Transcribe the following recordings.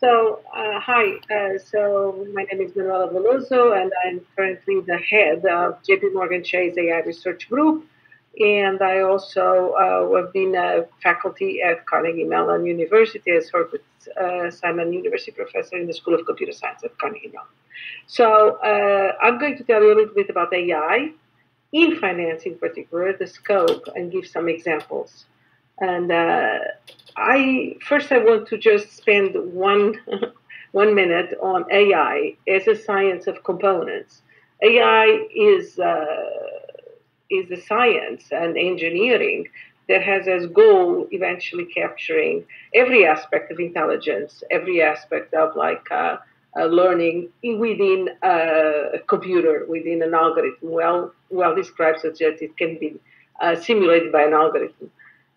So, hi, so my name is Manuela Veloso, and I'm currently the head of JP Morgan Chase AI Research Group. And I also have been a faculty at Carnegie Mellon University. I work with Simon University professor in the School of Computer Science at Carnegie Mellon. So I'm going to tell you a little bit about AI, in finance in particular, the scope, and give some examples. And I want to just spend one minute on AI as a science of components. AI is the science and engineering that has as goal eventually capturing every aspect of intelligence, every aspect of learning within a computer, within an algorithm. Well described, such that it can be simulated by an algorithm.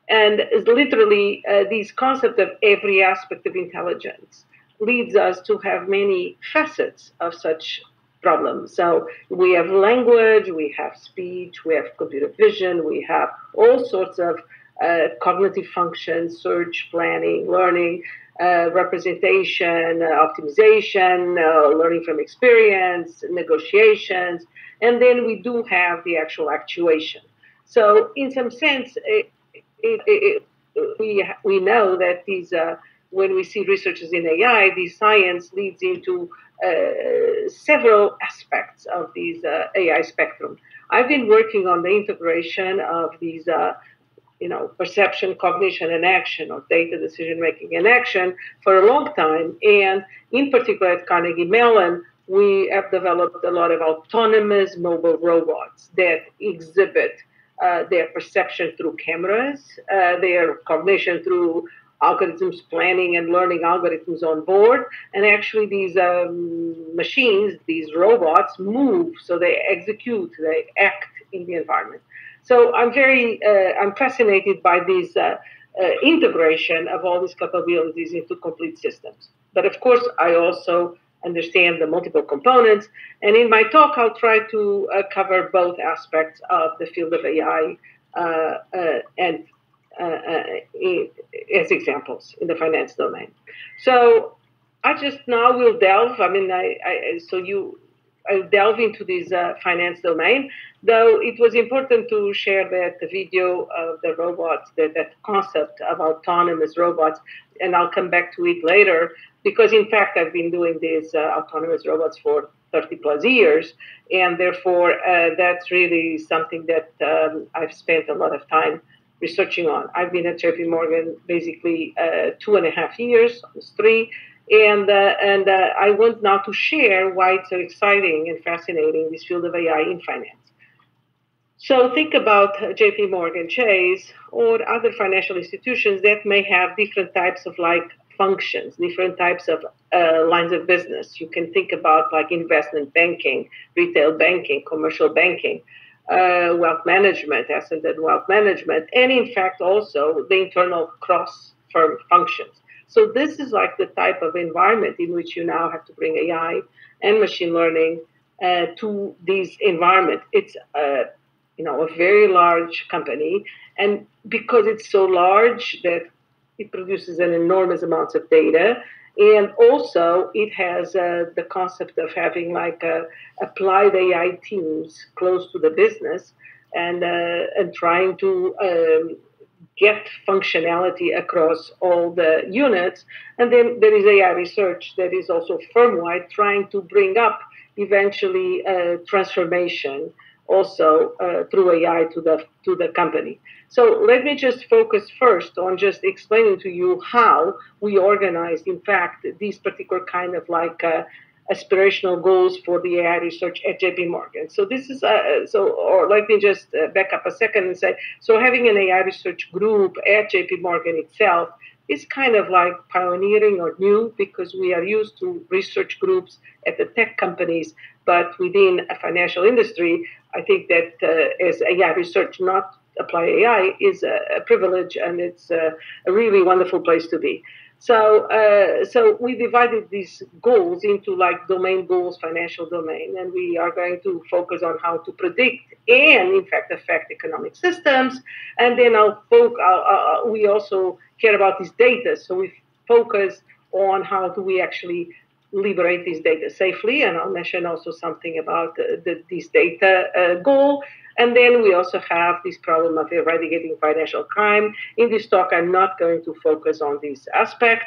And literally, this concept of every aspect of intelligence leads us to have many facets of such problems. So we have language, we have speech, we have computer vision, we have all sorts of cognitive functions, search, planning, learning, representation, optimization, learning from experience, negotiations, and then we do have the actual actuation. So in some sense, we know that these when we see researchers in AI, the science leads into several aspects of these AI spectrum. I've been working on the integration of these, perception, cognition, and action, or data, decision making, and action for a long time. And in particular at Carnegie Mellon, we have developed a lot of autonomous mobile robots that exhibit their perception through cameras, their cognition through algorithms, planning and learning algorithms on board. And actually these machines, these robots move, so they execute, they act in the environment. So I'm fascinated by this integration of all these capabilities into complete systems. But of course, I also understand the multiple components. And in my talk, I'll try to cover both aspects of the field of AI as examples in the finance domain. So I just now will delve. I'll delve into this finance domain. Though it was important to share that the video of the robots, that concept of autonomous robots, and I'll come back to it later because in fact I've been doing these autonomous robots for 30+ years, and therefore that's really something that I've spent a lot of time researching on. I've been at JP Morgan basically 2.5 years, almost 3, and I want now to share why it's so exciting and fascinating, this field of AI in finance. So think about JP Morgan Chase or other financial institutions that may have different types of functions, different types of lines of business. You can think about investment banking, retail banking, commercial banking, wealth management, asset and wealth management, and in fact also the internal cross-firm functions. So this is the type of environment in which you now have to bring AI and machine learning to this environment. It's a very large company, and because it's so large that it produces an enormous amount of data. And also, it has the concept of having applied AI teams close to the business and trying to get functionality across all the units. And then there is AI research that is also firm-wide trying to bring up eventually transformation also through AI to the company. So let me just focus first on just explaining to you how we organized, in fact, these particular kind of aspirational goals for the AI research at JP Morgan. So this is let me just back up a second and say, so having an AI research group at JP Morgan itself is kind of pioneering or new, because we are used to research groups at the tech companies, but within a financial industry, I think that as AI research, not apply AI, is a privilege, and it's a really wonderful place to be. So so we divided these goals into domain goals, financial domain, and we are going to focus on how to predict and in fact affect economic systems. And then we also care about this data, so we focus on how do we actually liberate these data safely. And I'll mention also something about this data goal. And then we also have this problem of eradicating financial crime. In this talk, I'm not going to focus on this aspect.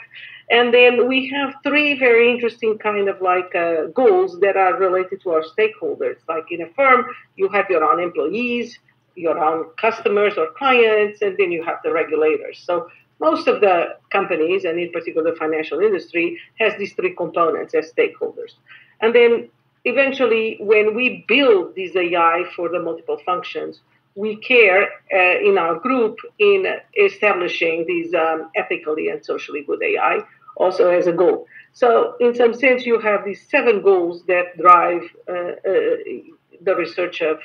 And then we have three very interesting kind of like goals that are related to our stakeholders. Like in a firm, you have your own employees, your own customers or clients, and then you have the regulators. So most of the companies, and in particular the financial industry, has these three components as stakeholders. And then eventually, when we build this AI for the multiple functions, we care in our group in establishing these ethically and socially good AI also as a goal. So in some sense, you have these seven goals that drive the research of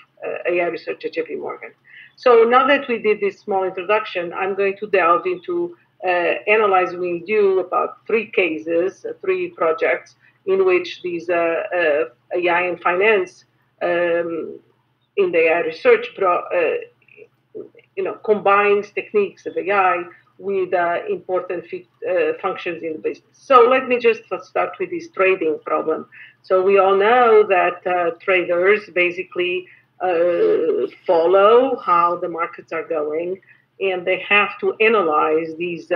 AI research at JP Morgan. So now that we did this small introduction, I'm going to delve into analyzing with you about three cases, three projects in which these AI and finance in the AI research, combines techniques of AI with important functions in the business. So let me just start with this trading problem. So we all know that traders basically follow how the markets are going, and they have to analyze these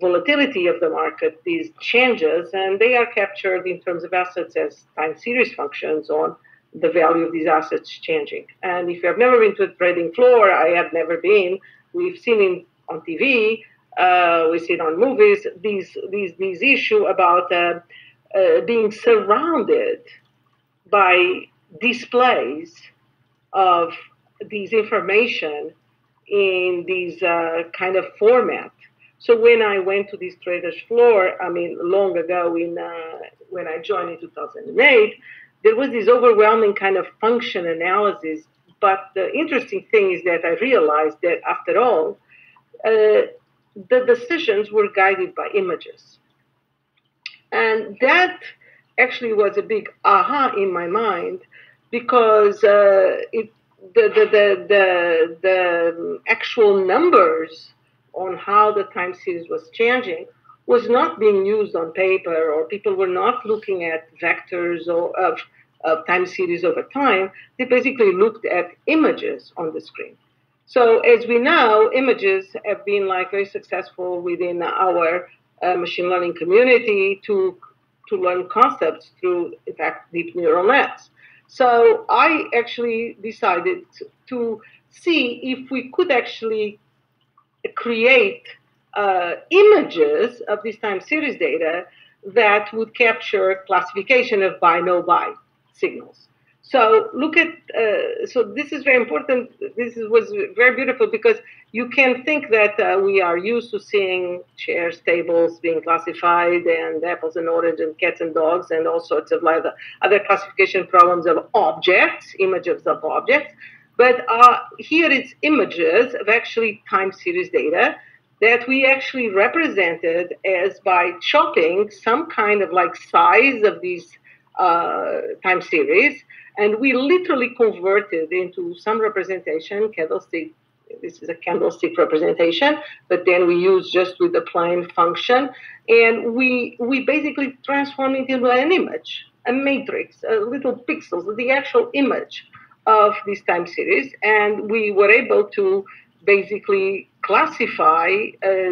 volatility of the market, these changes, and they are captured in terms of assets as time series functions on the value of these assets changing. And if you have never been to a trading floor, I have never been, we've seen it on TV, we've seen on movies, these issue about being surrounded by displays of these information in these kind of format. So when I went to this trader's floor, I mean, long ago when I joined in 2008, there was this overwhelming kind of function analysis. But the interesting thing is that I realized that after all, the decisions were guided by images. And that actually was a big aha in my mind, because the actual numbers on how the time series was changing was not being used on paper, or people were not looking at vectors or of time series over time. They basically looked at images on the screen. So as we know, images have been like very successful within our machine learning community to learn concepts through, in fact, deep neural nets. So I actually decided to see if we could actually create images of this time series data that would capture classification of buy, no buy signals. So look at, so this is very important. This was very beautiful, because you can think that we are used to seeing shares tables being classified, and apples and oranges and cats and dogs and all sorts of other classification problems of objects, images of objects. But here it's images of actually time series data that we actually represented as by chopping some kind of like size of these time series. And we literally converted into some representation, candlestick. This is a candlestick representation, but then we use just with the plain function. And we basically transform it into an image, a matrix, a little pixels, the actual image of this time series. And we were able to basically classify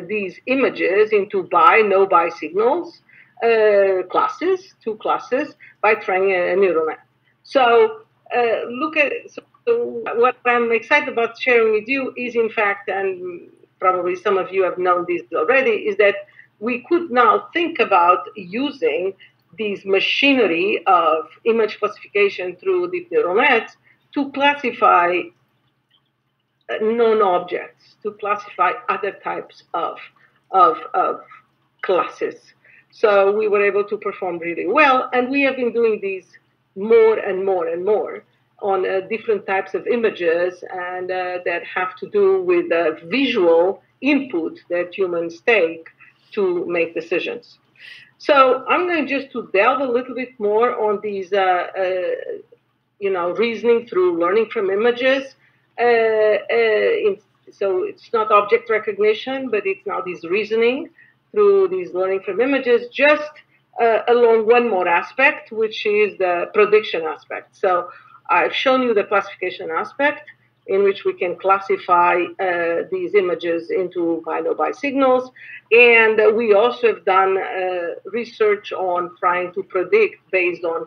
these images into buy, no buy signals, classes, two classes, by training a neural net. So look at, so what I'm excited about sharing with you is, in fact, and probably some of you have known this already, is that we could now think about using these machinery of image classification through deep neural nets to classify known objects, to classify other types of classes. So we were able to perform really well, and we have been doing these more and more and more on different types of images, and that have to do with the visual input that humans take to make decisions. So I'm going just to delve a little bit more on these, reasoning through learning from images. So it's not object recognition, but it's now this reasoning through these learning from images, just along one more aspect, which is the prediction aspect. So I've shown you the classification aspect, in which we can classify these images into by signals. And we also have done research on trying to predict, based on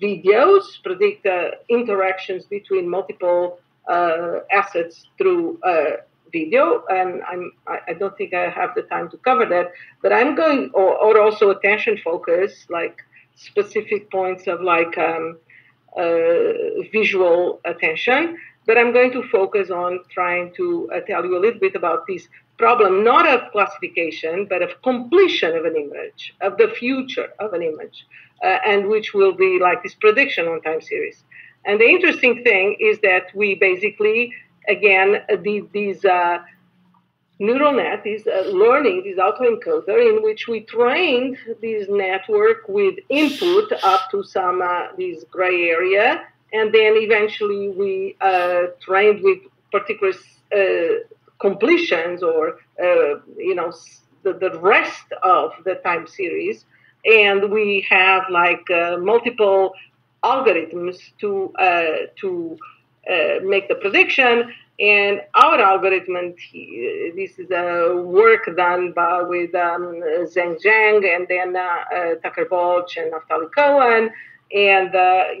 videos, predict interactions between multiple assets through video. And I don't think I have the time to cover that, but I'm going, or also attention focus, like specific points of like visual attention. But I'm going to focus on trying to tell you a little bit about this problem, not of classification, but of completion of an image, of the future of an image, and which will be like this prediction on time series. And the interesting thing is that we basically, again, did these neural net, this learning, this autoencoder, in which we trained this network with input up to some this gray area. And then eventually we trained with particular completions or, you know, the rest of the time series. And we have like multiple algorithms to make the prediction. And our algorithm, this is a work done by, with Zheng Zheng and then Tucker Balch and Naftali Cohen. And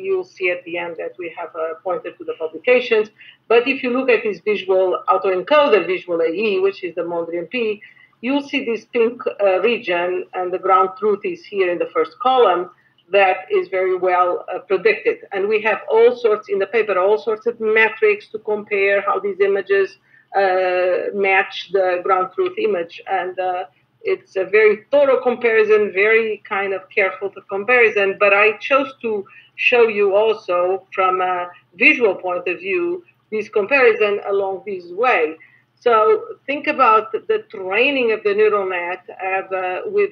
you'll see at the end that we have pointed to the publications. But if you look at this visual autoencoder, visual AE, which is the Mondrian P, you'll see this pink region, and the ground truth is here in the first column, that is very well predicted. And we have all sorts, in the paper, all sorts of metrics to compare how these images match the ground truth image. And it's a very thorough comparison, very kind of careful comparison, but I chose to show you also from a visual point of view, this comparison along this way. So think about the training of the neural net with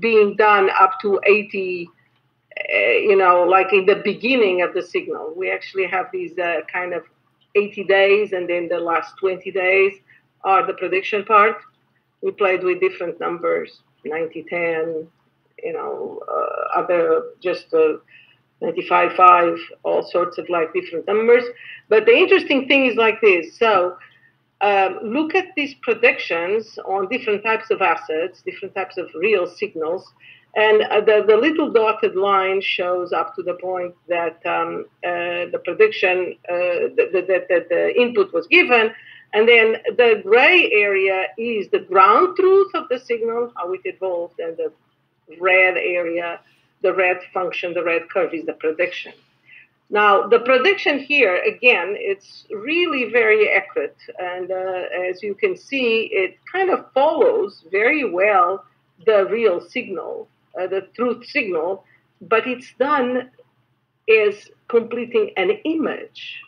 being done up to 80, you know, like in the beginning of the signal. We actually have these kind of 80 days, and then the last 20 days are the prediction part. We played with different numbers, 90, 10, you know, other just 95, 5, all sorts of like different numbers. But the interesting thing is like this. So look at these predictions on different types of assets, different types of real signals. And the little dotted line shows up to the point that the prediction, that the input was given. And then the gray area is the ground truth of the signal, how it evolved, and the red area, the red function, the red curve is the prediction. Now, the prediction here, again, it's really very accurate. And as you can see, it kind of follows very well the real signal, the truth signal, but it's done as completing an image.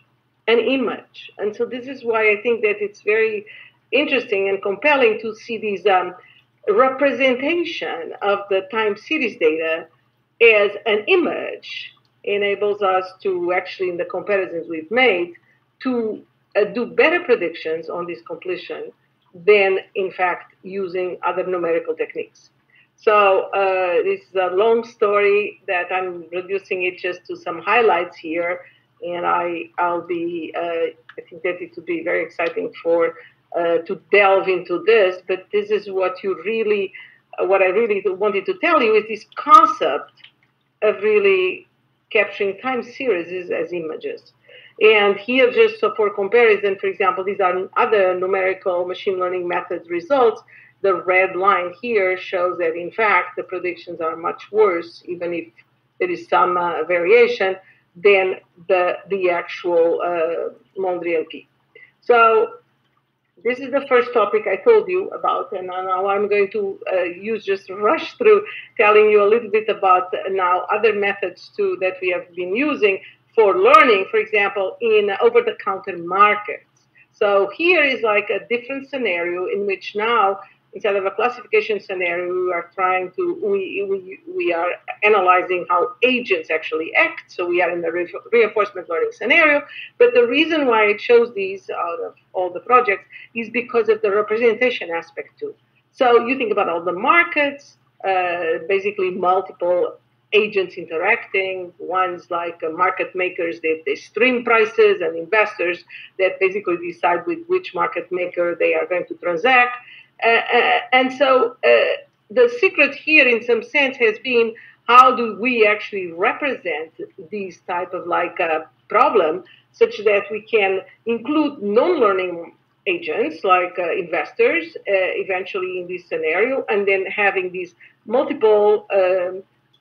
And so this is why I think that it's very interesting and compelling to see these representation of the time series data as an image enables us to actually, in the comparisons we've made, to do better predictions on this completion than, in fact, using other numerical techniques. So this is a long story that I'm reducing it just to some highlights here. And I'll be, I think that it would be very exciting for, to delve into this, but this is what you really, what I really wanted to tell you is this concept of really capturing time series as images. And here just so for comparison, for example, these are other numerical machine learning methods results. The red line here shows that in fact, the predictions are much worse, even if there is some variation, than the actual Mondrian P. So this is the first topic I told you about, and now I'm going to use just rush through telling you a little bit about now other methods too that we have been using for learning, for example, in over-the-counter markets. So here is like a different scenario in which now instead of a classification scenario, we are analyzing how agents actually act. So we are in the reinforcement learning scenario. But the reason why it shows these out of all the projects is because of the representation aspect too. So you think about all the markets, basically multiple agents interacting, ones like market makers that they stream prices and investors that basically decide with which market maker they are going to transact. And so the secret here in some sense has been how do we actually represent these type of like problem such that we can include non-learning agents like investors eventually in this scenario, and then having these multiple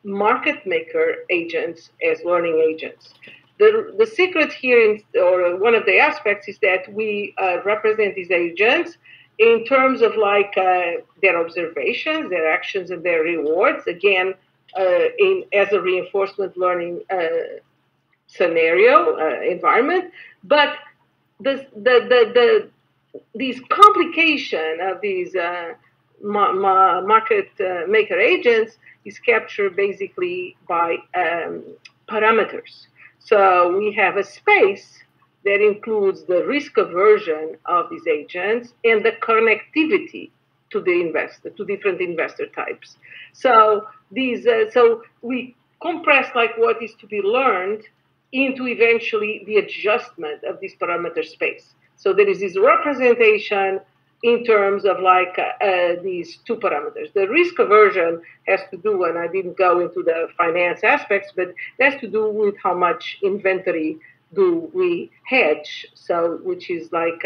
market maker agents as learning agents. The secret here, or one of the aspects, is that we represent these agents in terms of like their observations, their actions, and their rewards. Again, as a reinforcement learning scenario environment, but this complication of these market maker agents is captured basically by parameters. So we have a space that includes the risk aversion of these agents and the connectivity to the investor, to different investor types. So these, so we compress like what is to be learned into eventually the adjustment of this parameter space. So there is this representation in terms of like these two parameters. The risk aversion has to do, and I didn't go into the finance aspects, but it has to do with how much inventory do we hedge, so which is like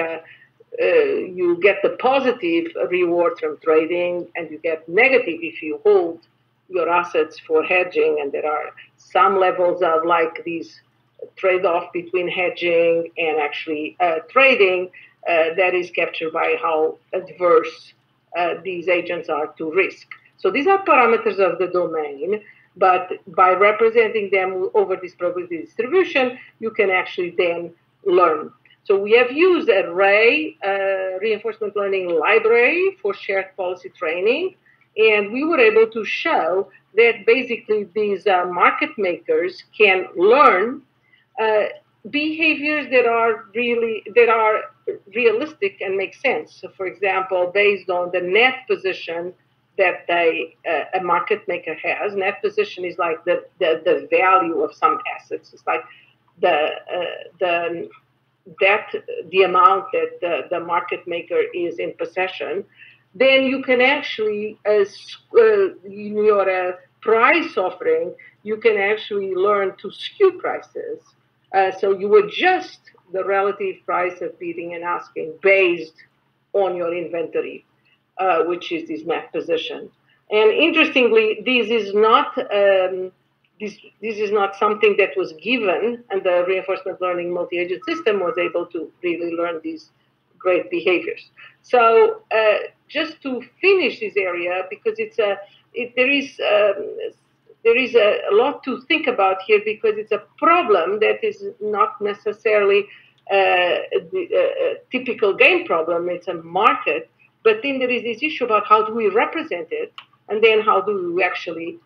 you get the positive reward from trading and you get negative if you hold your assets for hedging, and there are some levels of like these trade-off between hedging and actually trading that is captured by how adverse these agents are to risk. So these are parameters of the domain, but by representing them over this probability distribution, you can actually then learn. So we have used a Ray reinforcement learning library for shared policy training, and we were able to show that basically these market makers can learn behaviors that are realistic and make sense. So for example, based on the net position that a market maker has. Net position is like the value of some assets. It's like the amount that the market maker is in possession. Then you can actually, in your price offering, you can actually learn to skew prices. So you adjust the relative price of bidding and asking based on your inventory, which is this net position. And interestingly, this is not something that was given, and the reinforcement learning multi-agent system was able to really learn these great behaviors. So just to finish this area, because it's a there is a lot to think about here, because it's a problem that is not necessarily a typical game problem. It's a market. But then there is this issue about how do we represent it, and then how do we actually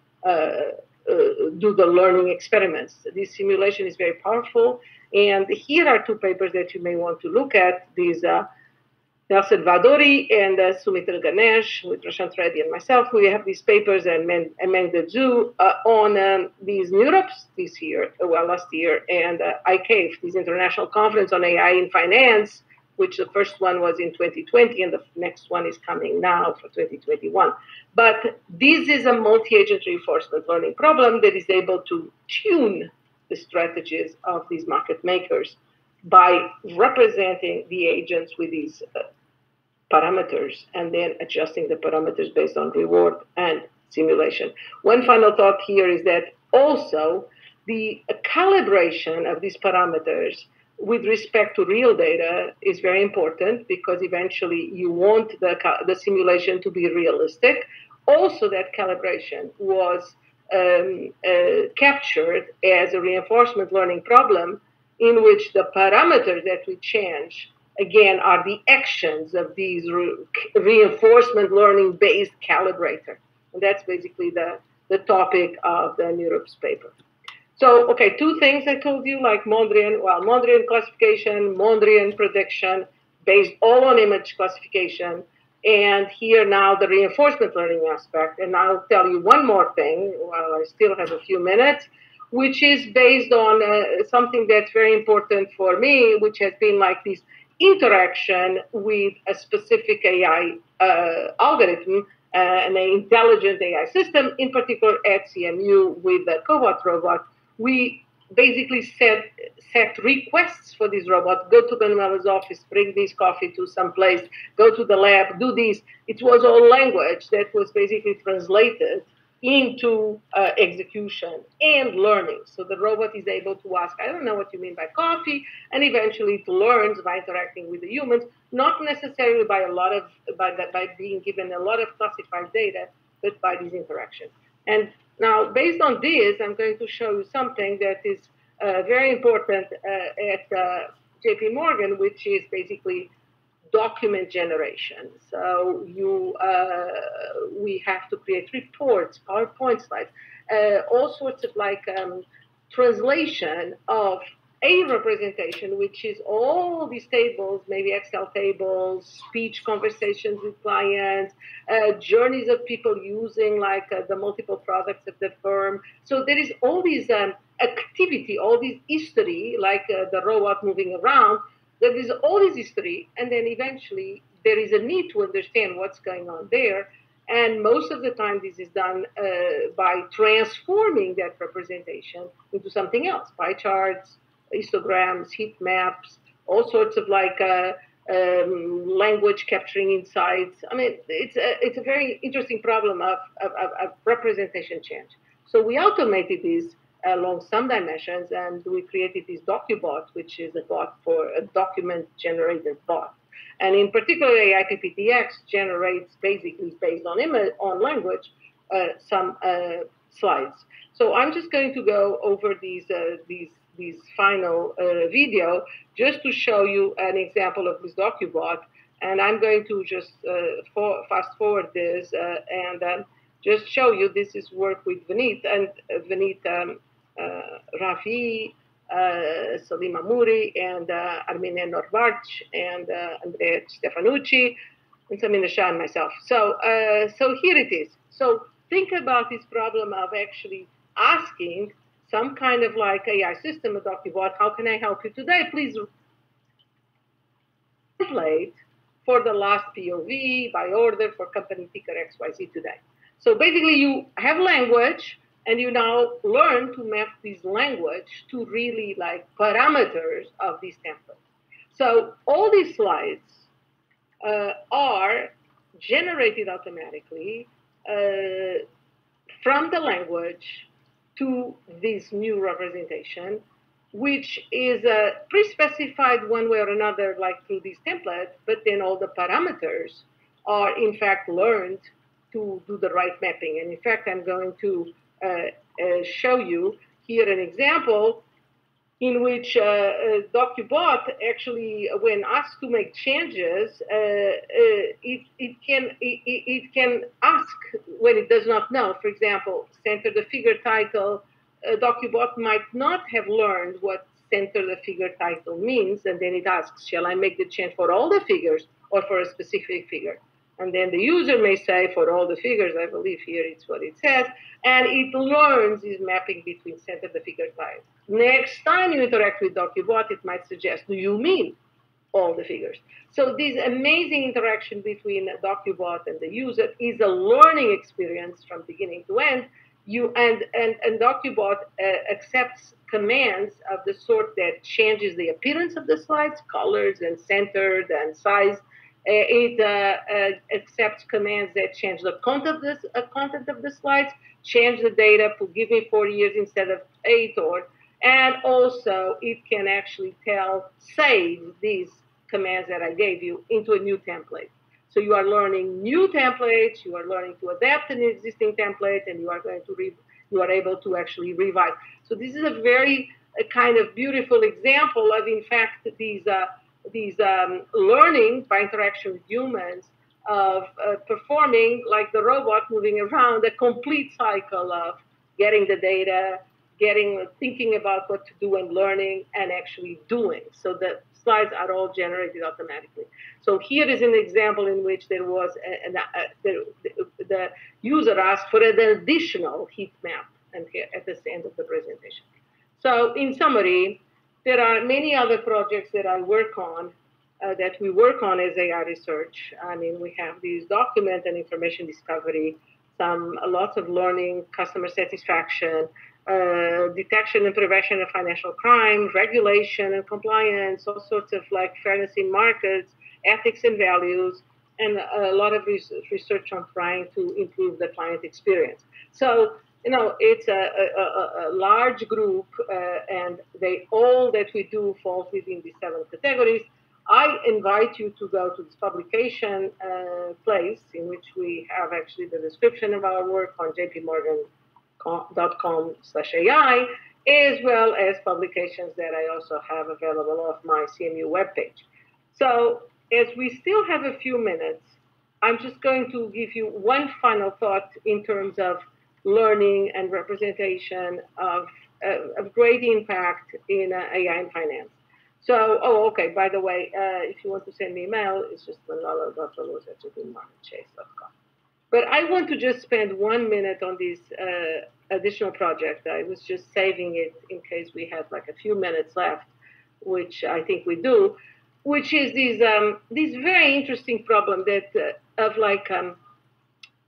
do the learning experiments. This simulation is very powerful. And here are two papers that you may want to look at. These Nelson Vadori and Sumitra Ganesh, with Prashant Reddy and myself. We have these papers, and Mengde Zhu on these NeurIPS this year, well, last year, and ICAIF, this International Conference on AI in Finance, which the first one was in 2020, and the next one is coming now for 2021. But this is a multi-agent reinforcement learning problem that is able to tune the strategies of these market makers by representing the agents with these parameters, and then adjusting the parameters based on reward and simulation. One final thought here is that also the calibration of these parameters with respect to real data is very important, because eventually you want the simulation to be realistic. Also, that calibration was captured as a reinforcement learning problem in which the parameters that we change again, are the actions of these reinforcement learning-based calibrator. And that's basically the topic of the NeurIPS paper. So, okay, two things I told you, like Mondrian, well, Mondrian classification, Mondrian prediction, based all on image classification, and here now the reinforcement learning aspect. And I'll tell you one more thing while I still have a few minutes, which is based on something that's very important for me, which has been like this interaction with a specific AI algorithm, an intelligent AI system, in particular at CMU with the cobot robot. We basically set requests for this robot, go to Manuela's office, bring this coffee to some place, go to the lab, do this. It was all language that was basically translated into execution and learning. So the robot is able to ask, I don't know what you mean by coffee, and eventually it learns by interacting with the humans, not necessarily by a lot of by being given a lot of classified data, but by these interactions. And now, based on this, I'm going to show you something that is very important at JP Morgan, which is basically document generation. So we have to create reports, PowerPoint slides, all sorts of like translation of a representation, which is all these tables, maybe Excel tables, speech conversations with clients, journeys of people using like the multiple products of the firm. So there is all these activity, all this history, like the robot moving around. There is all this history, and then eventually there is a need to understand what's going on there. And most of the time this is done by transforming that representation into something else, pie charts, histograms, heat maps, all sorts of like language capturing insights. I mean, it's a very interesting problem of representation change. So we automated this along some dimensions, and we created this DocuBot, which is a bot for a document-generated bot. And in particular, AIPPTX generates basically based on image, on language, some slides. So I'm just going to go over these final video just to show you an example of this DocuBot. And I'm going to just fast forward this and just show you this is work with Vineet and Rafi, Salima Mouri, and Armineh Nourbakhsh, and Andrea Stefanucci, and Sameena Shah, and myself. So, so here it is. So think about this problem of actually asking some kind of like AI system, a DocuBot, how can I help you today? Please translate for the last POV by order for company ticker XYZ today. So basically you have language, and you now learn to map this language to really like parameters of this template. So all these slides are generated automatically from the language to this new representation, which is pre-specified one way or another, like through this template, but then all the parameters are in fact learned to do the right mapping. And in fact, I'm going to show you here an example in which DocuBot actually, when asked to make changes, it can ask when it does not know. For example, center the figure title. DocuBot might not have learned what center the figure title means, and then it asks, shall I make the change for all the figures or for a specific figure? And then the user may say, for all the figures, I believe here it's what it says, and it learns this mapping between center the figure type. Next time you interact with DocuBot, it might suggest, do you mean all the figures? So this amazing interaction between DocuBot and the user is a learning experience from beginning to end. And DocuBot accepts commands of the sort that changes the appearance of the slides, colors and centered and size. It accepts commands that change the content of the slides, change the data, give me 4 years instead of 8, or, and also it can actually tell, save these commands that I gave you into a new template. So you are learning new templates, you are learning to adapt an existing template, and you are going to you are able to actually revise. So this is a kind of beautiful example of, in fact, these these learning by interaction with humans of performing, like the robot moving around, a complete cycle of getting the data, thinking about what to do and learning and actually doing. So the slides are all generated automatically. So here is an example in which there was the user asked for an additional heat map and here at the end of the presentation. So in summary, there are many other projects that I work on, that we work on as AI research. I mean, we have these document and information discovery, lots of learning, customer satisfaction, detection and prevention of financial crime, regulation and compliance, all sorts of like fairness in markets, ethics and values, and a lot of research on trying to improve the client experience. So, you know, it's a large group, and all that we do falls within these 7 categories. I invite you to go to this publication place in which we have actually the description of our work on jpmorgan.com/ai, as well as publications that I also have available off my CMU webpage. So as we still have a few minutes, I'm just going to give you one final thought in terms of learning and representation of great impact in AI and finance. So, oh, okay, by the way, if you want to send me email, it's just manuela.veloso@jpmorganchase.com. But I want to just spend 1 minute on this additional project. I was just saving it in case we had like a few minutes left, which I think we do, which is this very interesting problem that of like,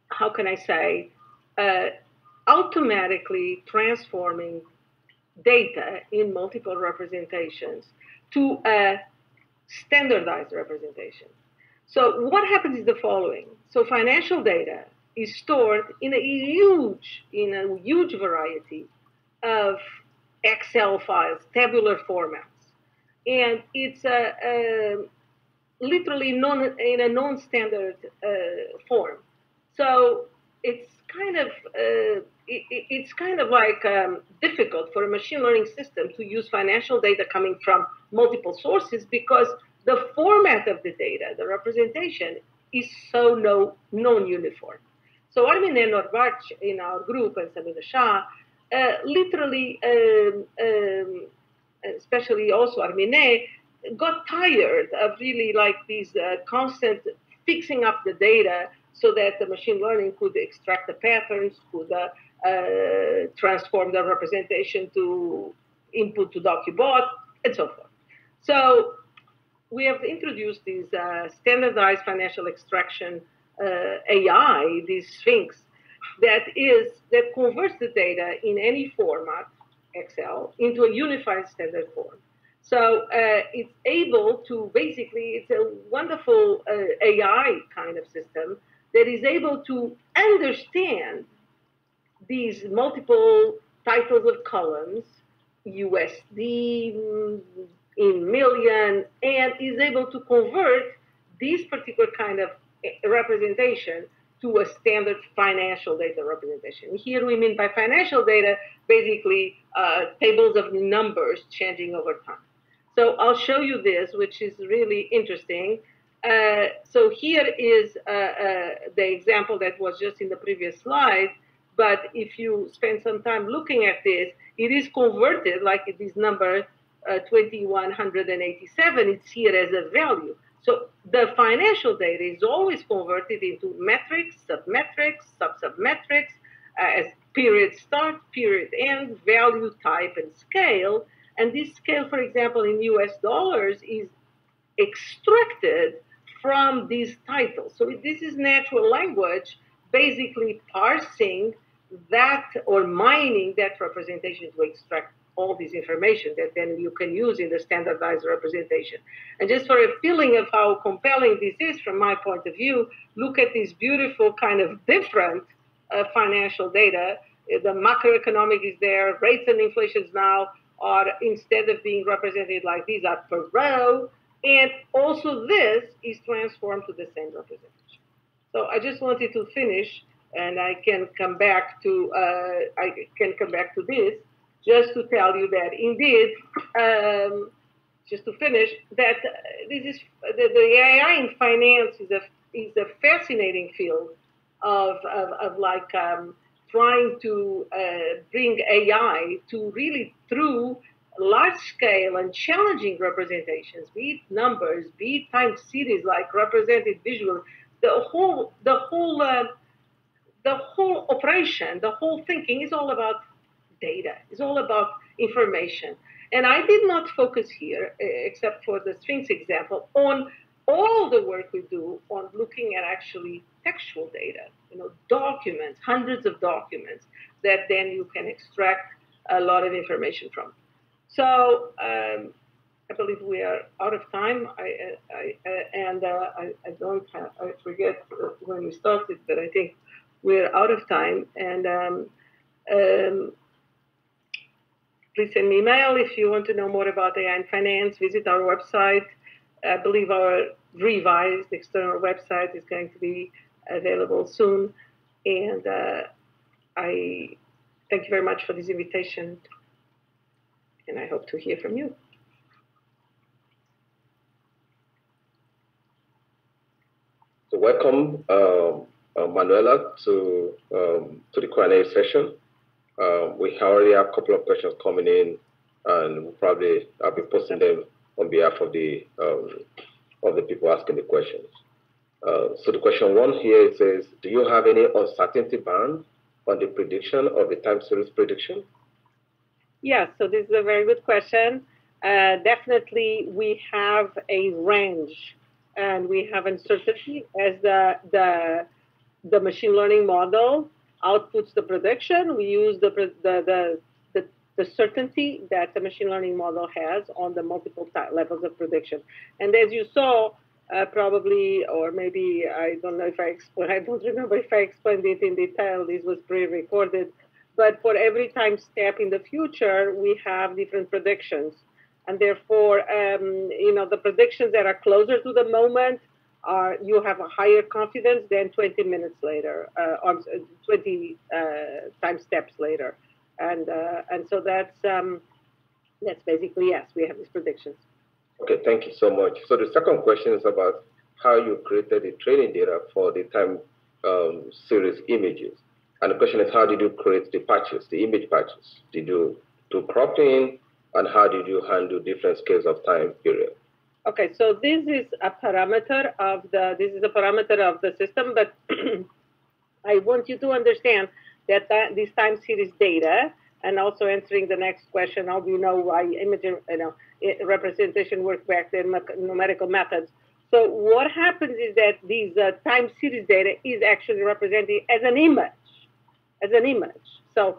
how can I say, automatically transforming data in multiple representations to a standardized representation. So what happens is the following. So financial data is stored in a huge variety of Excel files, tabular formats, and it's literally in a non-standard form. So it's kind of difficult for a machine learning system to use financial data coming from multiple sources because the format of the data, the representation, is so non-uniform. So Armineh Nourbakhsh in our group and Sameena Shah, literally, especially also Armineh, got tired of really like these constant fixing up the data so that the machine learning could extract the patterns, could transform the representation to input to DocuBot, and so forth. So we have introduced these standardized financial extraction AI, these Sphinx, that converts the data in any format, Excel, into a unified standard form. So it's able to basically, it's a wonderful AI kind of system that is able to understand these multiple titles of columns, USD, in million, and is able to convert this particular kind of representation to a standard financial data representation. Here we mean by financial data, basically tables of numbers changing over time. So I'll show you this, which is really interesting. So here is the example that was just in the previous slide, but if you spend some time looking at this, it is converted like this number 2187, it's here as a value. So the financial data is always converted into metrics, submetrics, sub-submetrics, as period start, period end, value, type, and scale. And this scale, for example, in US dollars is extracted from these titles. So this is natural language, basically parsing that or mining that representation to extract all this information that then you can use in the standardized representation. And just for a feeling of how compelling this is from my point of view, look at this beautiful kind of different financial data. The macroeconomic is there, rates and inflations now are, instead of being represented like these, are per row. And also this is transformed to the same representation. So I just wanted to finish, and I can come back to this, just to tell you that indeed just to finish, that this is the AI in finance is a fascinating field of trying to bring AI to really through large scale and challenging representations, be it numbers, be it time series like represented visual, the whole operation, the whole thinking is all about data. It's all about information. And I did not focus here, except for the Sphinx example, on all the work we do on looking at actually textual data, documents, hundreds of documents that then you can extract a lot of information from. So I believe we are out of time. I don't have, I forget when we started, but I think we're out of time. And please send me email if you want to know more about AI and finance. Visit our website. I believe our revised external website is going to be available soon. And I thank you very much for this invitation. And I hope to hear from you. So welcome, Manuela, to the Q&A session. We already have a couple of questions coming in, and we'll probably I'll be posting them on behalf of the people asking the questions. So the question one here, it says, do you have any uncertainty band on the prediction of the time series prediction? Yes, so this is a very good question. Definitely, we have a range, and we have uncertainty as the machine learning model outputs the prediction. We use the certainty that the machine learning model has on the multiple levels of prediction. And as you saw, probably, or maybe I don't know if I don't remember if I explained it in detail. This was pre-recorded. But for every time step in the future, we have different predictions. And therefore, the predictions that are closer to the moment are, you have a higher confidence than 20 minutes later, or 20 time steps later. And so that's basically, yes, we have these predictions. Okay, thank you so much. So the second question is about how you created the training data for the time series images. And the question is, how did you create the patches, the image patches? Did you do cropping, and how did you handle different scales of time period? Okay, so this is a parameter of the system, but I want you to understand that this time series data, and also answering the next question, how do you know why image representation works back in numerical methods? So what happens is that these time series data is actually represented as an image. So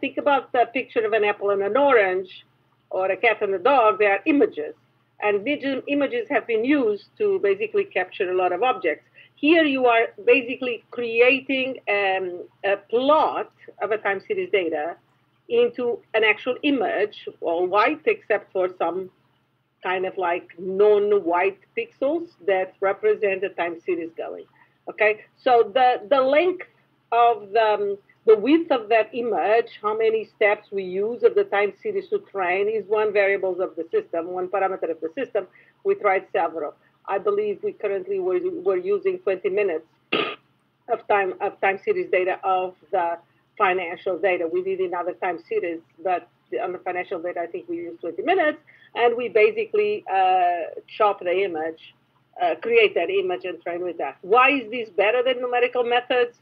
think about the picture of an apple and an orange, or a cat and a dog. They are images, and digital images have been used to basically capture a lot of objects. Here you are basically creating a plot of a time series data into an actual image, all white except for some kind of like non-white pixels that represent the time series going. Okay, so the length of the width of that image, how many steps we use of the time series to train, is one variable of the system, one parameter of the system. We tried several. I believe we currently were using 20 minutes of time series data of the financial data. We did another time series, but on the financial data, I think we used 20 minutes, and we basically chop the image, create that image, and train with that. Why is this better than numerical methods?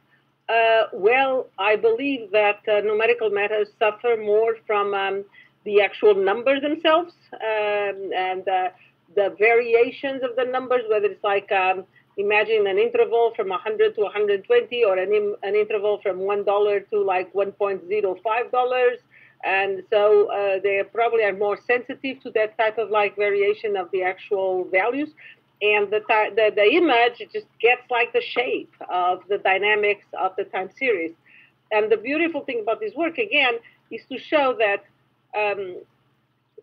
Well, I believe that numerical methods suffer more from the actual numbers themselves and the variations of the numbers, whether it's like imagine an interval from 100 to 120, or an interval from $1 to like $1.05. And so they probably are more sensitive to that type of like variation of the actual values. And the image just gets like the shape of the dynamics of the time series. And the beautiful thing about this work, again, is to show that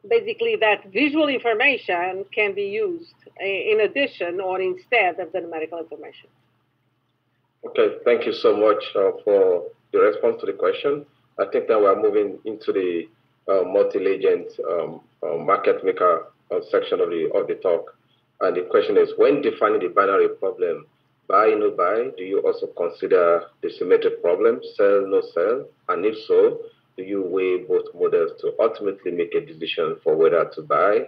basically that visual information can be used in addition or instead of the numerical information. Okay, thank you so much for your response to the question. I think that we're moving into the multi-agent market maker section of the talk. And the question is, when defining the binary problem, buy, no buy, do you also consider the symmetric problem, sell, no sell? And if so, do you weigh both models to ultimately make a decision for whether to buy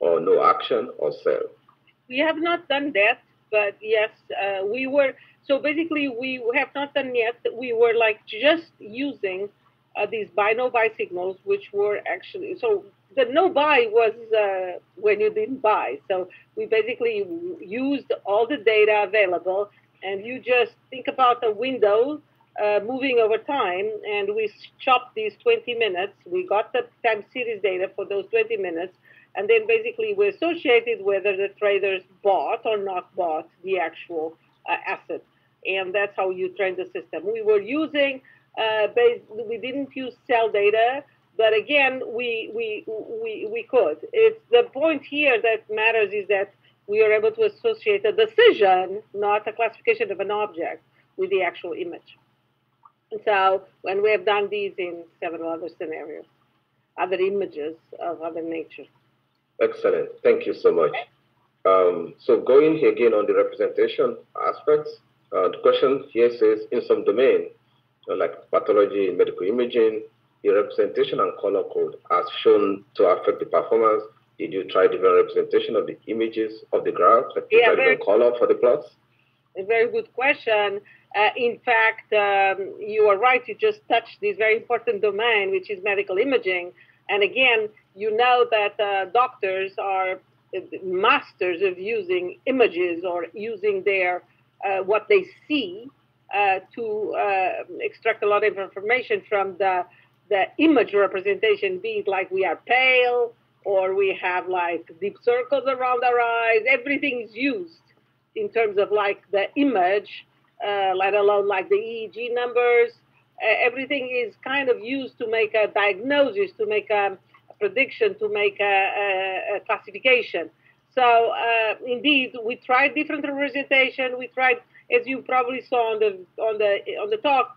or no action or sell? We have not done that, but yes, we were, so basically we have not done yet, we were like just using these buy, no buy signals, which were actually, so the no buy was when you didn't buy. So we basically used all the data available, and you just think about a window moving over time, and we chopped these 20 minutes. We got the time series data for those 20 minutes, and then basically we associated whether the traders bought or not bought the actual asset. And that's how you train the system. We were using, we didn't use sell data, but again, we could. It's the point here that matters is that we are able to associate a decision, not a classification of an object, with the actual image. And so, and we have done these in several other scenarios, other images of other nature. Excellent. Thank you so much. So going again on the representation aspects, the question here says, in some domain, like pathology and medical imaging, the representation and color code as shown to affect the performance. Did you try different representation of the images of the graphs? Like you try different color for the plots? A very good question. In fact, you are right. You just touched this very important domain, which is medical imaging. And again, you know that doctors are masters of using images or using their what they see to extract a lot of information from the image representation, be it like we are pale or we have like deep circles around our eyes. Everything is used in terms of like the image, let alone like the EEG numbers. Everything is kind of used to make a diagnosis, to make a prediction, to make a classification. So indeed, we tried different representation. We tried, as you probably saw on the talk,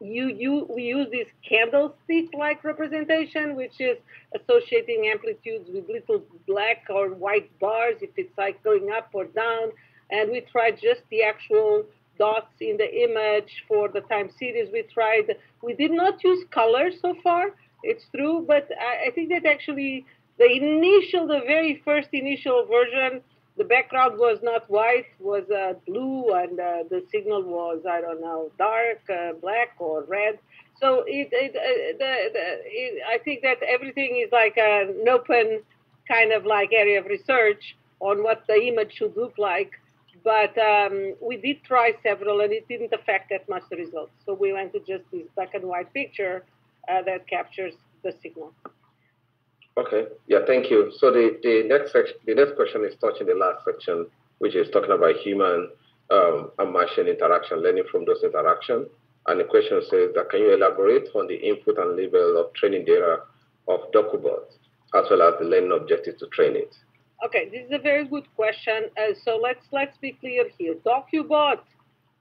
we use this candlestick-like representation, which is associating amplitudes with little black or white bars, if it's like going up or down. And we tried just the actual dots in the image for the time series. We did not use color so far, it's true, but I think that actually the very first initial version, the background was not white, was blue, and the signal was, I don't know, dark, black, or red. So I think that everything is like an open kind of like area of research on what the image should look like. But we did try several, and it didn't affect that much the results. So we went to just this black and white picture that captures the signal. Okay. Yeah. Thank you. So the next question is touching the last section, which is talking about human and machine interaction, learning from those interactions. And the question says that can you elaborate on the input and label of training data of DocuBot, as well as the learning objectives to train it? Okay, this is a very good question. So let's be clear here. DocuBot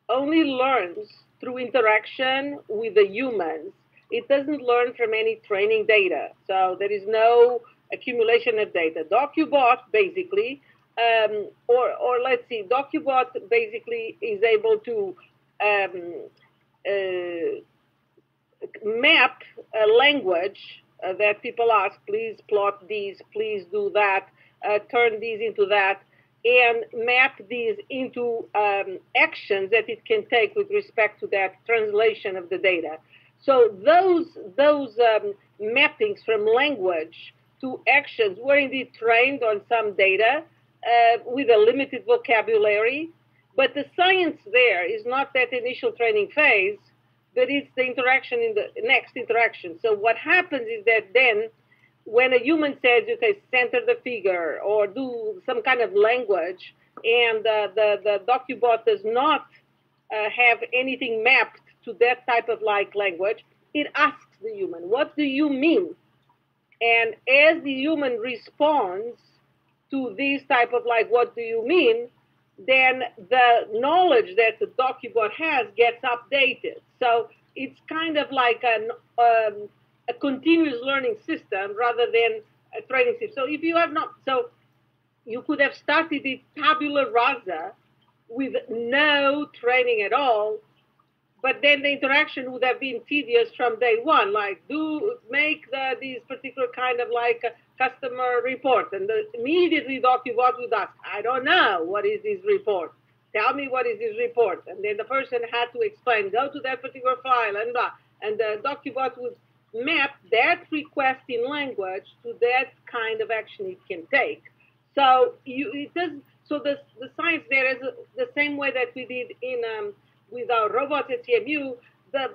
only learns through interaction with the humans. It doesn't learn from any training data. So there is no accumulation of data. DocuBot basically, DocuBot basically is able to map a language that people ask, please plot these, please do that. Turn these into that, and map these into actions that it can take with respect to that translation of the data. So those mappings from language to actions were indeed trained on some data with a limited vocabulary, but the science there is not that initial training phase, but it's the interaction in the next interaction. So what happens is that then when a human says, okay, center the figure or do some kind of language, and the DocuBot does not have anything mapped to that type of like language, it asks the human, what do you mean? And as the human responds to this type of like, what do you mean? Then the knowledge that the DocuBot has gets updated. So it's kind of like a continuous learning system rather than training system. So if you have not, so you could have started it tabula rasa with no training at all, but then the interaction would have been tedious from day one, like do make these particular kind of like customer report. And immediately DocuBot would ask, I don't know, what is this report? Tell me what is this report? And then the person had to explain, go to that particular file and blah. And the DocuBot would map that request in language to that kind of action it can take. So the science there is the same way that we did in with our robots at CMU. The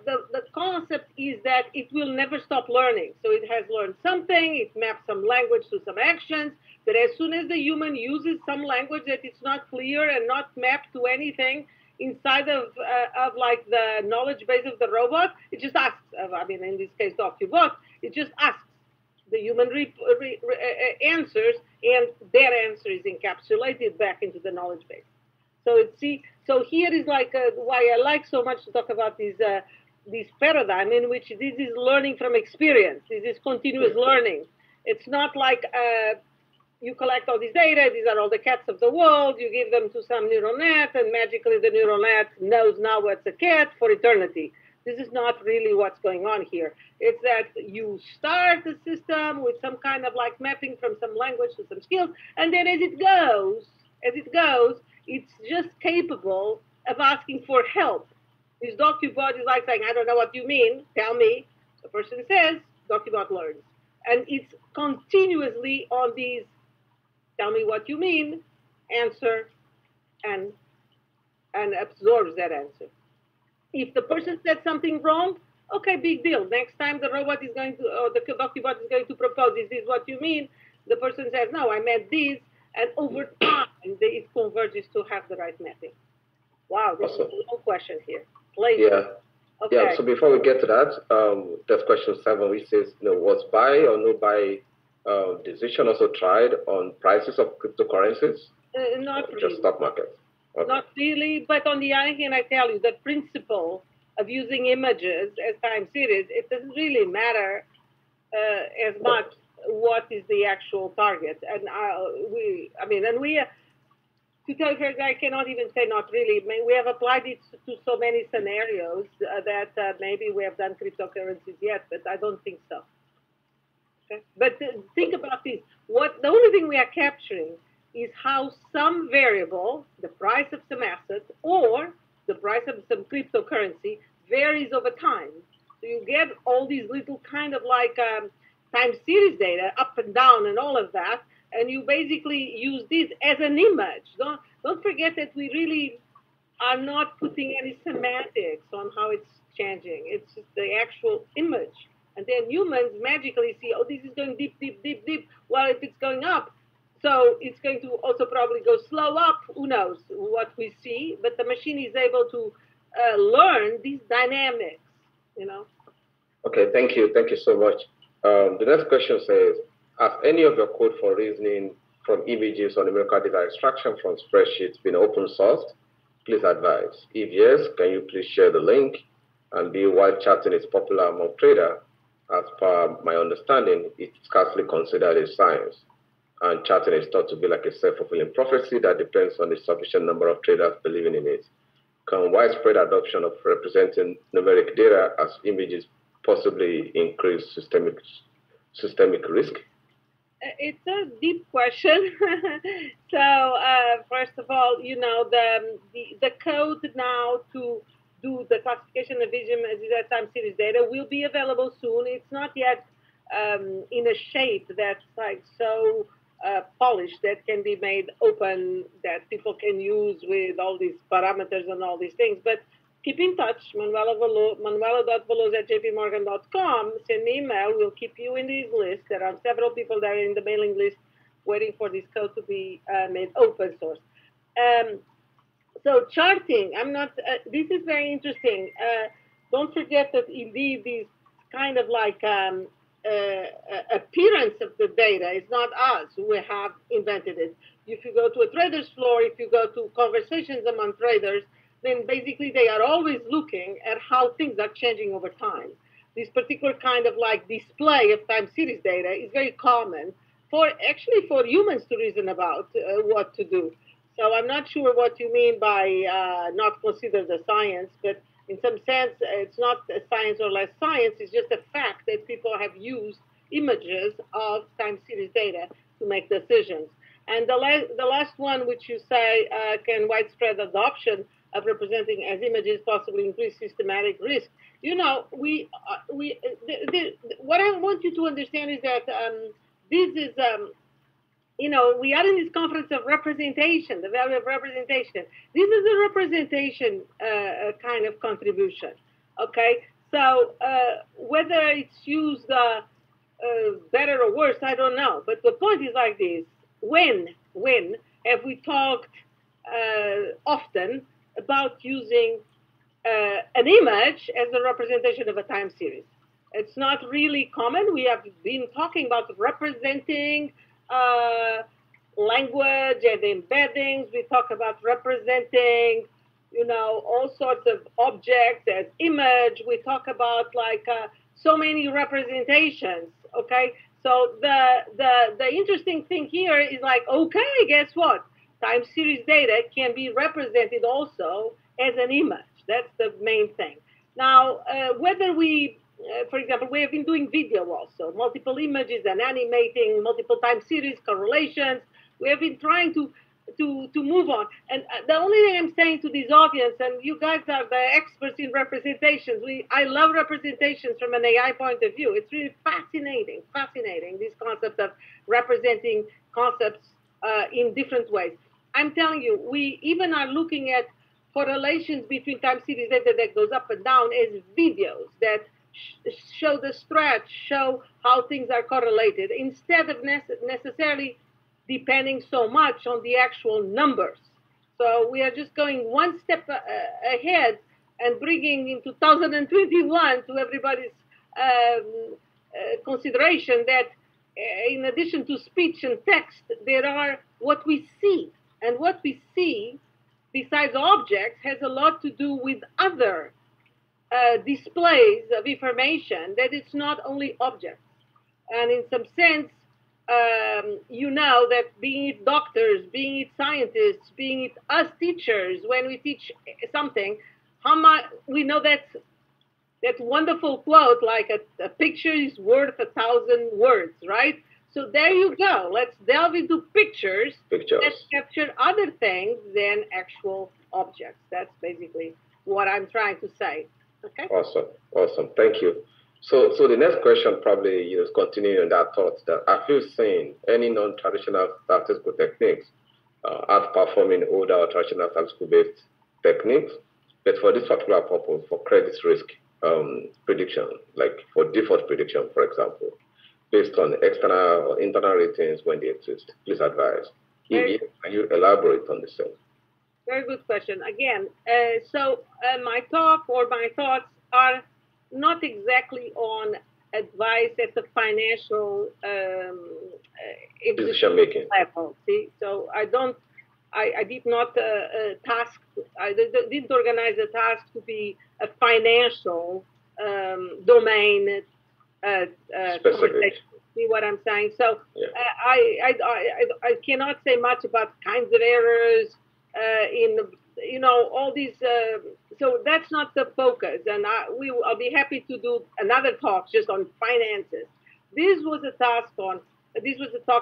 concept is that it will never stop learning. So it has learned something, it maps some language to some actions, but as soon as the human uses some language that it's not clear and not mapped to anything inside of like the knowledge base of the robot, it just asks, I mean, in this case, DocuBot, it just asks. The human answers, and their answer is encapsulated back into the knowledge base. So it's so here is like why I like so much to talk about this paradigm in which this is learning from experience. This is continuous learning. It's not like you collect all this data. These are all the cats of the world. You give them to some neural net, and magically the neural net knows now what's a cat for eternity. This is not really what's going on here. It's that you start the system with some kind of like mapping from some language to some skills, and then as it goes, it's just capable of asking for help. This DocuBot is like saying, I don't know what you mean, tell me. The person says, DocuBot learns. And it's continuously on these, tell me what you mean, answer, and absorbs that answer. If the person said something wrong, okay, big deal. Next time the robot is going to, or the DocuBot is going to propose, is this what you mean? The person says, no, I meant this. And over time, it converges to have the right mapping. Wow, there's awesome. No question here. Later. Yeah. Okay. Yeah, so before we get to that, there's question 7, which says, was buy or no buy decision also tried on prices of cryptocurrencies? Not really. Just stock market? Okay. Not really, but on the other hand, I tell you, the principle of using images as time series, it doesn't really matter as much what is the actual target. And to tell you, I cannot even say not really. We have applied it to so many scenarios that maybe we have done cryptocurrencies yet, but I don't think so. Okay? But think about this. The only thing we are capturing is how some variable, the price of some asset or the price of some cryptocurrency, varies over time. So you get all these little kind of like time series data, up and down and all of that, and you basically use this as an image. Don't forget that we really are not putting any semantics on how it's changing. It's just the actual image. And then humans magically see, oh, this is going deep, deep, deep, deep. Well, if it's going up, so it's going to also probably go slow up, who knows what we see, but the machine is able to learn these dynamics, you know. Okay, thank you so much. The next question says, has any of your code for reasoning from images or numerical data extraction from spreadsheets been open sourced? Please advise. If yes, can you please share the link? And B, while charting is popular among traders, as per my understanding, it's scarcely considered a science. And charting is thought to be like a self-fulfilling prophecy that depends on the sufficient number of traders believing in it. Can widespread adoption of representing numeric data as images possibly increase systemic risk? It's a deep question. So first of all, you know, the code now to do the classification of vision as time series data will be available soon. It's not yet in a shape that's like so polished that can be made open that people can use with all these parameters and all these things. But keep in touch, manuela.veloso@jpmorgan.com. Send me an email. We'll keep you in this list. There are several people that are in the mailing list waiting for this code to be made open source. So charting, this is very interesting. Don't forget that indeed these kind of like appearance of the data is not us who have invented it. If you go to a trader's floor, if you go to conversations among traders, then basically they are always looking at how things are changing over time. This particular kind of like display of time series data is very common for humans to reason about what to do. So I'm not sure what you mean by not consider the science, but in some sense, it's not a science or less science. It's just a fact that people have used images of time series data to make decisions. And the last one, which you say can widespread adoption of representing as images possibly increase systematic risk. You know, what I want you to understand is that this is, you know, we are in this conference of representation, the value of representation. This is a representation kind of contribution, okay? So whether it's used better or worse, I don't know. But the point is like this. When have we talked often about using an image as a representation of a time series? It's not really common. We have been talking about representing language and embeddings. We talk about representing, you know, all sorts of objects as image. We talk about like so many representations, okay? So the interesting thing here is like, okay, guess what? Time series data can be represented also as an image. That's the main thing. Now, whether we, for example, we have been doing video also, multiple images and animating, multiple time series, correlations. We have been trying to move on. And the only thing I'm saying to this audience, and you guys are the experts in representations. I love representations from an AI point of view. It's really fascinating, fascinating, this concept of representing concepts in different ways. I'm telling you, we even are looking at correlations between time series data that goes up and down as videos that show the stretch, show how things are correlated, instead of necessarily depending so much on the actual numbers. So we are just going one step ahead and bringing in 2021 to everybody's consideration that in addition to speech and text, there are what we see. And what we see, besides objects, has a lot to do with other displays of information, that it's not only objects. And in some sense, you know that being it doctors, being it scientists, being it us teachers, when we teach something, how much we know that wonderful quote, like a picture is worth 1,000 words, right? So there you go. Let's delve into pictures that capture other things than actual objects. That's basically what I'm trying to say. Okay. Awesome. Thank you. So the next question probably is continuing on that thought that are you seeing any non-traditional statistical techniques outperforming older traditional statistical-based techniques, but for this particular purpose, for credit risk prediction, like for default prediction, for example, based on external or internal ratings when they exist? Please advise. If yes, can you elaborate on the same? Very good question. Again, so my talk or my thoughts are not exactly on advice at the financial decision-making level. See, so I didn't organize the task to be a financial domain. See what I'm saying? So yeah. I cannot say much about kinds of errors in, you know, all these. So that's not the focus, and I'll be happy to do another talk just on finances. This was a talk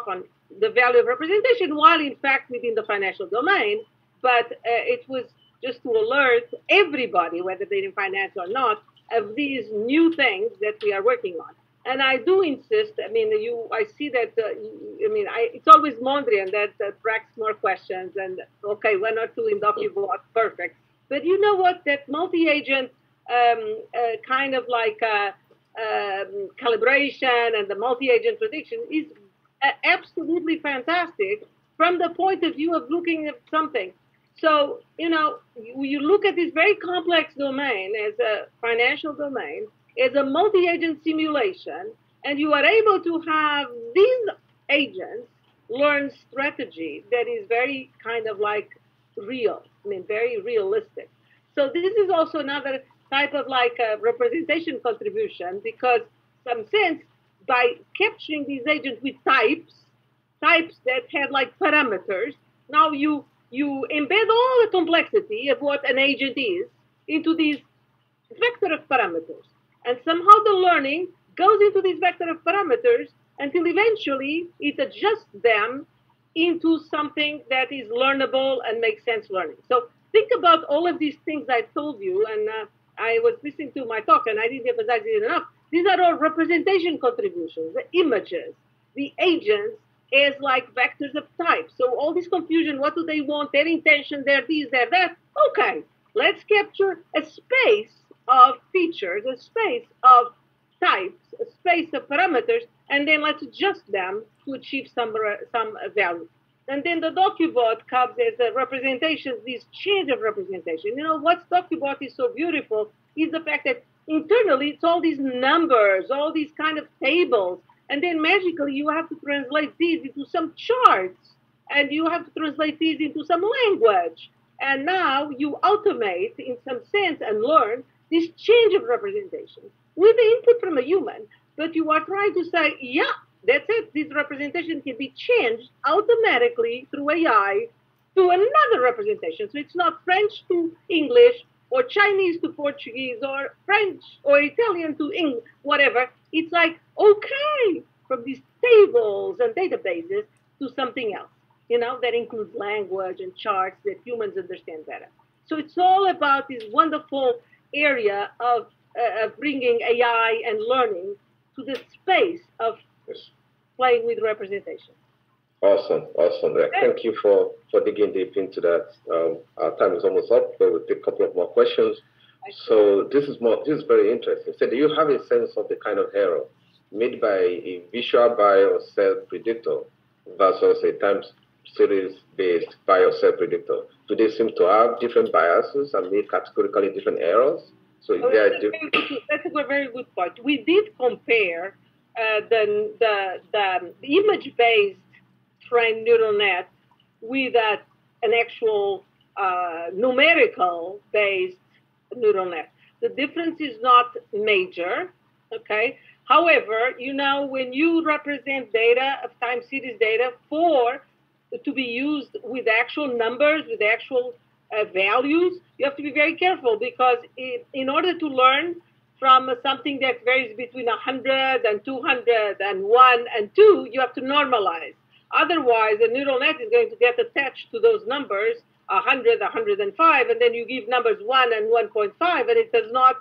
on the value of representation, while in fact within the financial domain, but it was just to alert everybody, whether they're in finance or not, of these new things that we are working on. And I do insist. I mean, I see that. It's always Mondrian that tracks more questions, and okay, one or two in DocuBot, perfect. But you know what? That multi-agent kind of like calibration and the multi-agent prediction is absolutely fantastic from the point of view of looking at something. So, you know, you look at this very complex domain as a financial domain, as a multi-agent simulation, and you are able to have these agents learn strategy that is very kind of like real. I mean, very realistic. So this is also another type of like a representation contribution, because in some sense, by capturing these agents with types, types that had like parameters. Now you embed all the complexity of what an agent is into these vector of parameters. And somehow the learning goes into this vector of parameters until eventually it adjusts them into something that is learnable and makes sense learning. So think about all of these things I told you, and I was listening to my talk and I didn't emphasize it enough. These are all representation contributions, the images, the agents as like vectors of type. So all this confusion, what do they want, their intention, their this, their that. Okay, let's capture a space of features, a space of types, a space of parameters, and then let's adjust them to achieve some value. And then the DocuBot comes as a representation, this change of representation. You know, what DocuBot is so beautiful is the fact that internally it's all these numbers, all these kind of tables, and then magically you have to translate these into some charts, and you have to translate these into some language. And now you automate, in some sense, and learn this change of representation with the input from a human, but you are trying to say, yeah, that's it. This representation can be changed automatically through AI to another representation. So it's not French to English or Chinese to Portuguese or French or Italian to English, whatever. It's like, okay, from these tables and databases to something else, you know, that includes language and charts that humans understand better. So it's all about this wonderful area of bringing AI and learning to the space of playing with representation. Awesome, awesome. Okay. Thank you for digging deep into that. Our time is almost up, but we'll take a couple of more questions. Okay. So this is very interesting. So do you have a sense of the kind of error made by a visual buy or sell predictor versus a time series-based buy or sell predictor? Do they seem to have different biases and make categorically different errors? So oh, that's a very good point. We did compare the image-based trained neural net with an actual numerical-based neural net. The difference is not major, okay? However, you know, when you represent data of time series data to be used with actual numbers, with actual values, you have to be very careful, because in order to learn from something that varies between 100 and 200 and 1 and 2, you have to normalize. Otherwise, the neural net is going to get attached to those numbers, 100, 105, and then you give numbers 1 and 1.5, and it does not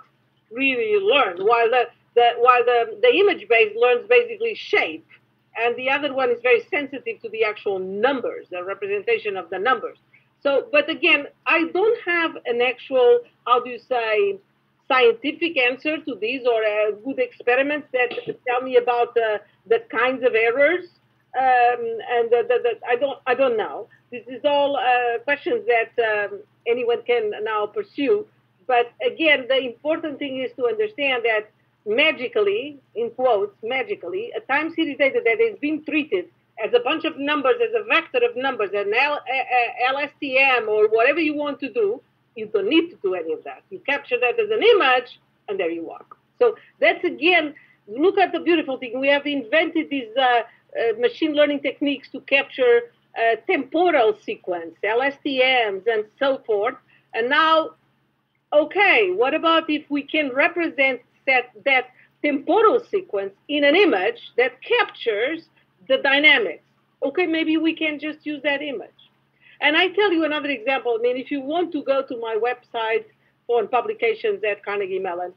really learn, while the image-based learns basically shape, and the other one is very sensitive to the actual numbers, the representation of the numbers. So, but again, I don't have an actual, how do you say, scientific answer to these, or good experiments that tell me about the kinds of errors. I don't know. This is all questions that anyone can now pursue. But again, the important thing is to understand that magically, in quotes, magically, a time series data that has been treated as a bunch of numbers, as a vector of numbers, an LSTM or whatever you want to do, you don't need to do any of that. You capture that as an image, and there you are. So that's, again, look at the beautiful thing. We have invented these machine learning techniques to capture temporal sequence, LSTMs, and so forth. And now, okay, what about if we can represent that temporal sequence in an image that captures the dynamics? Okay, maybe we can just use that image. And I tell you another example. I mean, if you want to go to my website on publications at Carnegie Mellon,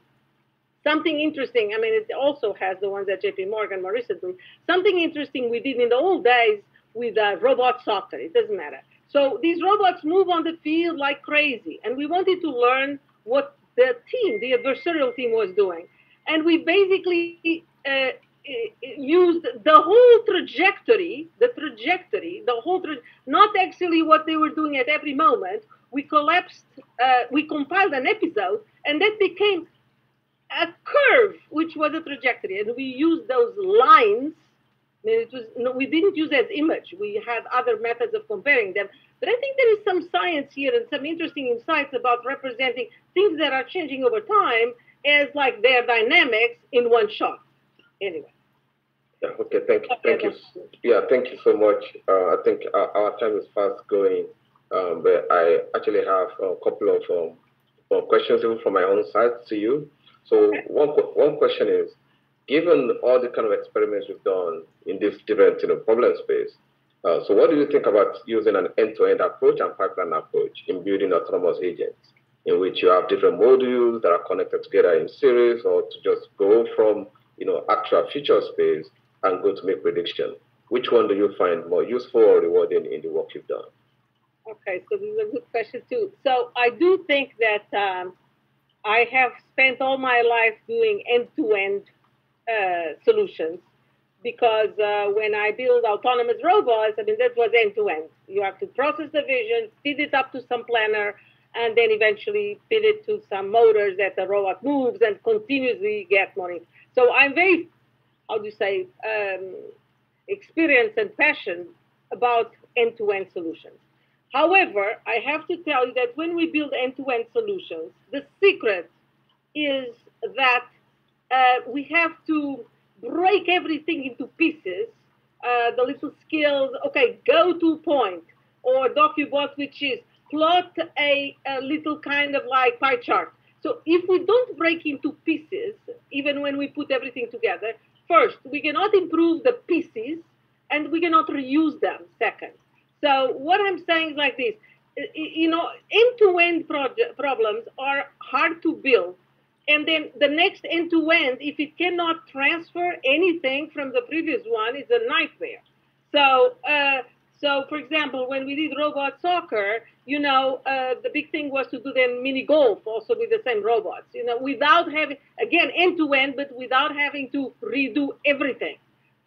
something interesting, I mean, it also has the ones at JP Morgan more recently, something interesting we did in the old days with robot software, it doesn't matter. So these robots move on the field like crazy, and we wanted to learn what the team, the adversarial team, was doing. And we basically used the whole trajectory, not actually what they were doing at every moment. We compiled an episode, and that became a curve, which was a trajectory. And we used those lines. We didn't use as image. We had other methods of comparing them. But I think there is some science here and some interesting insights about representing things that are changing over time as like their dynamics in one shot. Anyway. Yeah, okay, thank you. Yeah, thank you so much. I think our time is fast going, but I actually have a couple of questions even from my own side to you. So one question is, given all the kind of experiments we've done in this different problem space, so what do you think about using an end-to-end approach and pipeline approach in building autonomous agents, in which you have different modules that are connected together in series, or to just go from actual feature space and go to make prediction? Which one do you find more useful or rewarding in the work you've done? Okay, so this is a good question too. So I do think that I have spent all my life doing end-to-end solutions, because when I build autonomous robots, I mean, that was end-to-end. You have to process the vision, feed it up to some planner, and then eventually feed it to some motors that the robot moves and continuously get money. So I'm very, how do you say, experienced and passionate about end-to-end solutions. However, I have to tell you that when we build end-to-end solutions, the secret is that we have to break everything into pieces, the little skills, okay, go to point, or DocuBot, which is plot a little kind of like pie chart. So if we don't break into pieces, even when we put everything together, first, we cannot improve the pieces, and we cannot reuse them, second. So what I'm saying is like this, end-to-end problems are hard to build. And then the next end-to-end, if it cannot transfer anything from the previous one, is a nightmare. So, for example, when we did robot soccer, the big thing was to do then mini golf also with the same robots, without having, again, end-to-end, but without having to redo everything.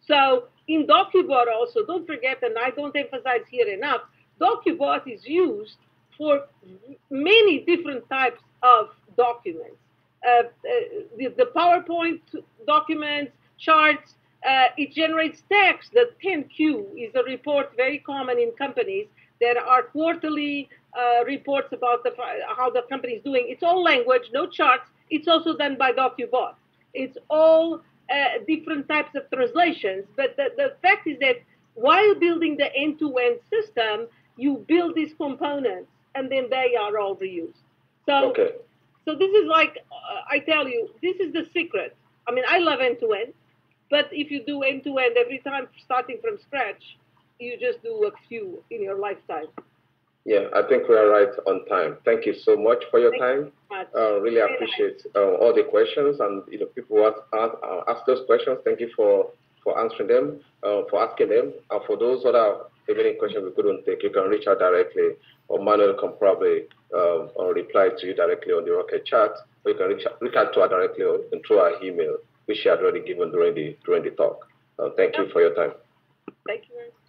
So in DocuBot also, don't forget, and I don't emphasize here enough, DocuBot is used for many different types of documents. The PowerPoint documents, charts, it generates text. The 10Q is a report very common in companies. There are quarterly reports about how the company is doing. It's all language, no charts. It's also done by DocuBot. It's all different types of translations. But the fact is that while building the end-to-end system, you build these components, and then they are all reused. So. Okay. So this is like, I tell you, this is the secret. I mean, I love end-to-end, but if you do end-to-end every time starting from scratch, you just do a few in your lifetime. Yeah, I think we are right on time. Thank you so much for your time. Really appreciate all the questions, and people who ask those questions. Thank you for answering them, for asking them. And for those that are remaining questions we couldn't take, you can reach out directly, or Manuel can probably reply to you directly on the Rocket chat, or you can reach out to her directly and through our email, which she had already given during the talk. Thank you for your time. Thank you.